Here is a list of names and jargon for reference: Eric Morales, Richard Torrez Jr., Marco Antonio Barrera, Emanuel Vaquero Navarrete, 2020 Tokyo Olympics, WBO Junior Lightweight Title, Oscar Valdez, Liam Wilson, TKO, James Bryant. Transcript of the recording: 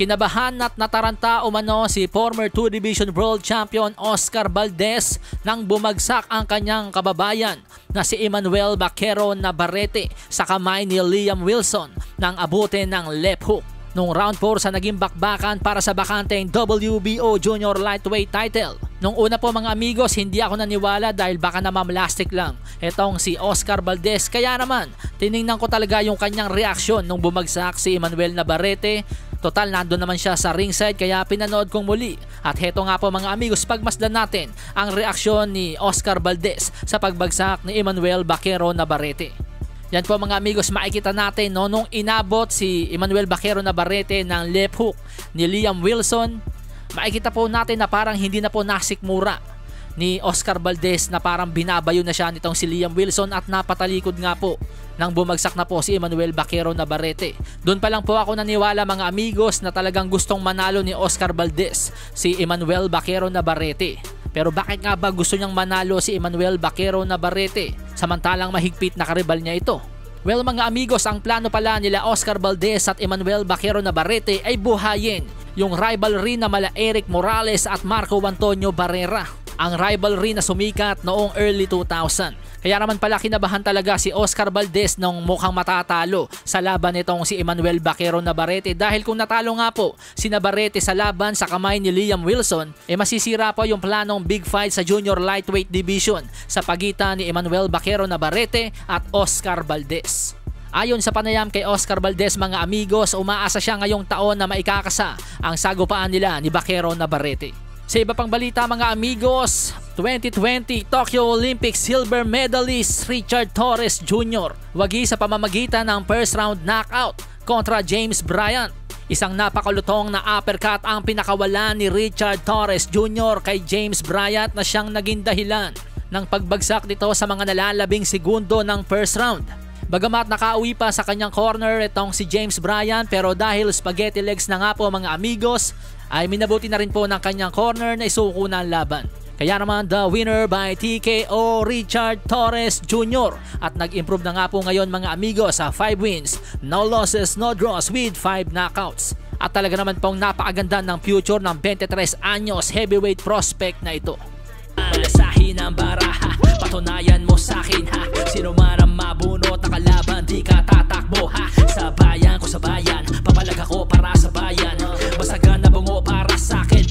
Kinabahan at nataranta umano si former 2-division world champion Oscar Valdez nang bumagsak ang kanyang kababayan na si Emanuel Vaquero Navarrete sa kamay ni Liam Wilson nang abutin ng left hook. Noong round 4 sa naging bakbakan para sa bakanteng WBO Junior Lightweight Title. Noong una po mga amigos, hindi ako naniwala dahil baka namamlastik lang etong si Oscar Valdez. Kaya naman, tiningnan ko talaga yung kanyang reaksyon nung bumagsak si Emanuel Navarrete. Total, nandun naman siya sa ringside kaya pinanood kong muli. At heto nga po mga amigos, pagmasdan natin ang reaksyon ni Oscar Valdez sa pagbagsak ni Emanuel Vaquero Navarrete. Yan po mga amigos, makikita natin no, nung inabot si Emanuel Vaquero Navarrete ng left hook ni Liam Wilson, makikita po natin na parang hindi na po nasikmura ni Oscar Valdez, na parang binabayo na siya nitong si Liam Wilson at napatalikod nga po nang bumagsak na po si Emanuel Vaquero Navarrete. Doon pa lang po ako naniwala mga amigos na talagang gustong manalo ni Oscar Valdez si Emanuel Vaquero Navarrete. Pero bakit nga ba gusto niyang manalo si Emanuel Vaquero Navarrete samantalang mahigpit na karibal niya ito? Well mga amigos, ang plano pala nila Oscar Valdez at Emanuel Vaquero Navarrete ay buhayin yung rivalry na mala Eric Morales at Marco Antonio Barrera. Ang rivalry na sumikat noong early 2000. Kaya naman pala kinabahan talaga si Oscar Valdez nung mukhang matatalo sa laban nitong si Emanuel Vaquero Navarrete, dahil kung natalo nga po si Navarrete sa laban sa kamay ni Liam Wilson, masisira po yung planong big fight sa junior lightweight division sa pagitan ni Emanuel Vaquero Navarrete at Oscar Valdez. Ayon sa panayam kay Oscar Valdez mga amigos, umaasa siya ngayong taon na maikakasa ang sagupaan nila ni Vaquero Navarrete. Sa iba pang balita mga amigos, 2020 Tokyo Olympics silver medalist Richard Torrez Jr. wagi sa pamamagitan ng first round knockout kontra James Bryant. Isang napakalutong na uppercut ang pinakawalan ni Richard Torrez Jr. kay James Bryant na siyang naging dahilan ng pagbagsak nito sa mga nalalabing segundo ng first round. Bagamat nakauwi pa sa kanyang corner itong si James Bryant, pero dahil spaghetti legs na nga po mga amigos ay minabuti na rin po ng kanyang corner na isuko ng laban. Kaya naman the winner by TKO Richard Torrez Jr. At nag-improve na nga po ngayon mga amigos sa 5 wins, no losses, no draws with 5 knockouts. At talaga naman pong napakaganda ng future ng 23 anyos heavyweight prospect na ito. Alasahin ang baraha, patunayan mo sakin ha. Sino man ang mabunot na kalaban, di ka tatakbo ha. Sa bayan ko sa bayan, papalag ako para sa bayan. Basagan na bungo para sakin,